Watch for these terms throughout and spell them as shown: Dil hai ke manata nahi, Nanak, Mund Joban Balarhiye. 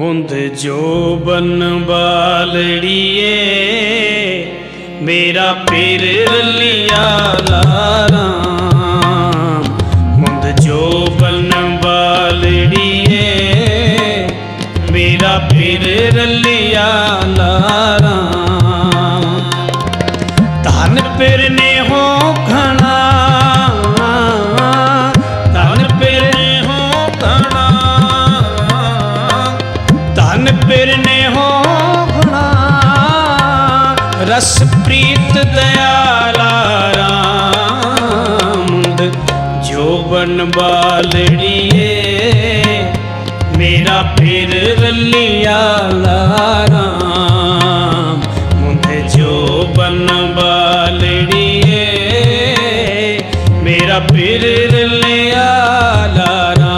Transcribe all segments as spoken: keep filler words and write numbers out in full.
मुंद जोबन बालड़िए मेरा पीर लिया लारा। मुंद जोबन बालड़िए मेरा पीर लिया लारा। धन पीर ने हो घना, धन पीर ने हो घना, धन पीर ने हो घना, रस प्रीत दयाला राम। मुंद जोबन बालड़िए मेरा पीर लिया लारा। मुंद जोबन बालड़िए मेरा पीर लिया लारा।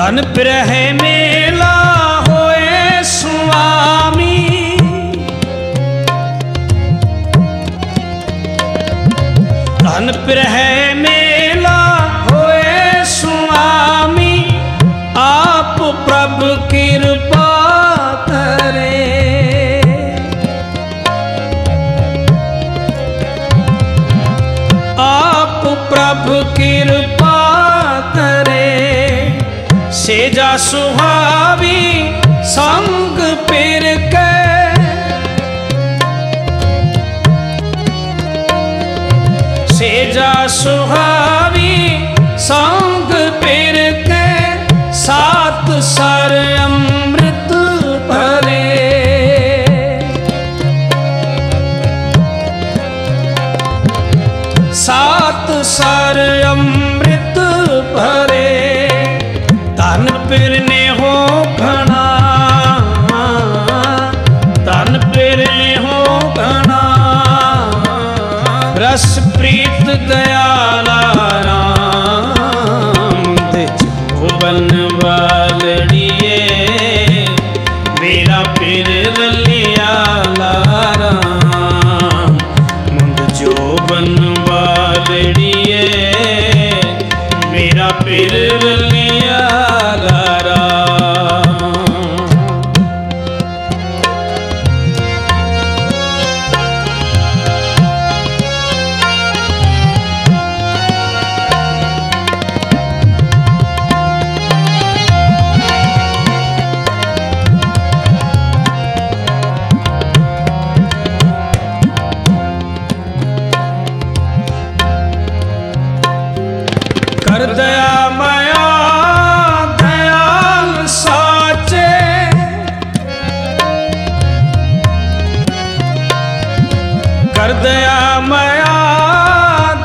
धन प्रह मेला होए स्वामी, धन प्रह मेला होए स्वामी, आप प्रभु कृपा करे। आप प्रभु कृपा करे, सेजा सुहावी संग पीर के, सेजा सुहावी संग पीर के, सात सर अमृत भरे। सात सर अमृत भरे, धन पीर ने हो घना, धन पीर ने हो घना, रस प्रीत दयाला राम। मुंद जोबन बालड़िए मेरा पीर लिया लारा। मुंद जोबन बालड़िए मेरा पीर लिया लारा। कर दया माया दयाल साचे, कर दया माया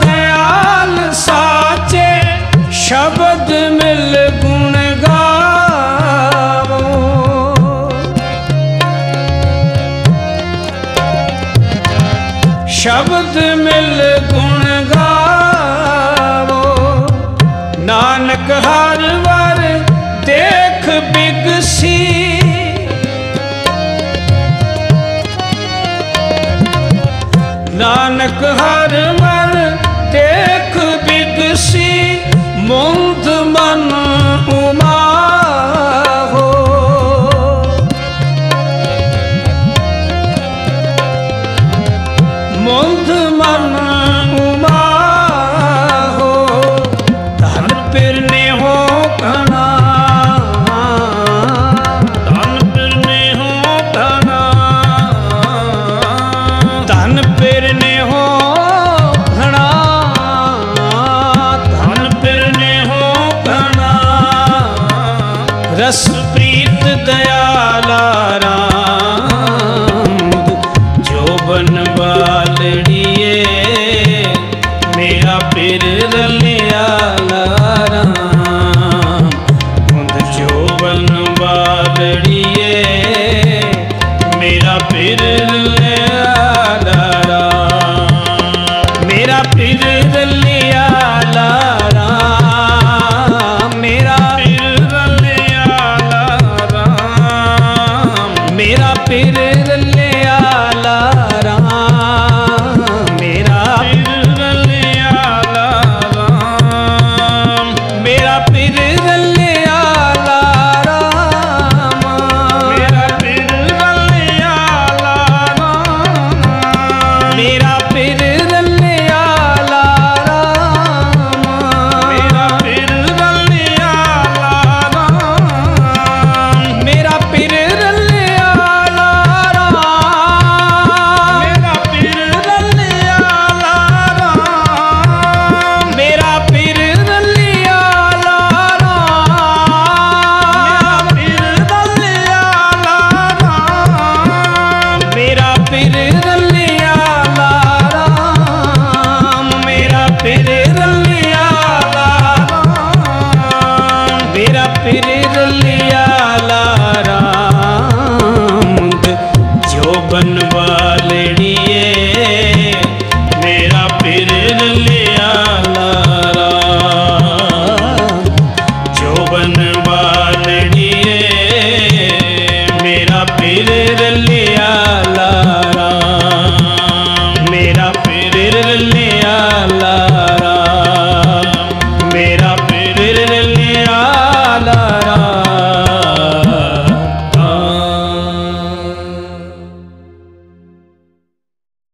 दयाल साचे, शब्द मिल गुण गावो। शब्द मिल गुण गावो, नानक हर वर देख बिगसी। नानक हर वर देख बिगसी, मुंद मन उमा हो। मुंद मन उमा, धन पीर ने हो घना, धन पीर ने हो घना, धन पीर ने हो घना, धन पीर ने हो फिर लिया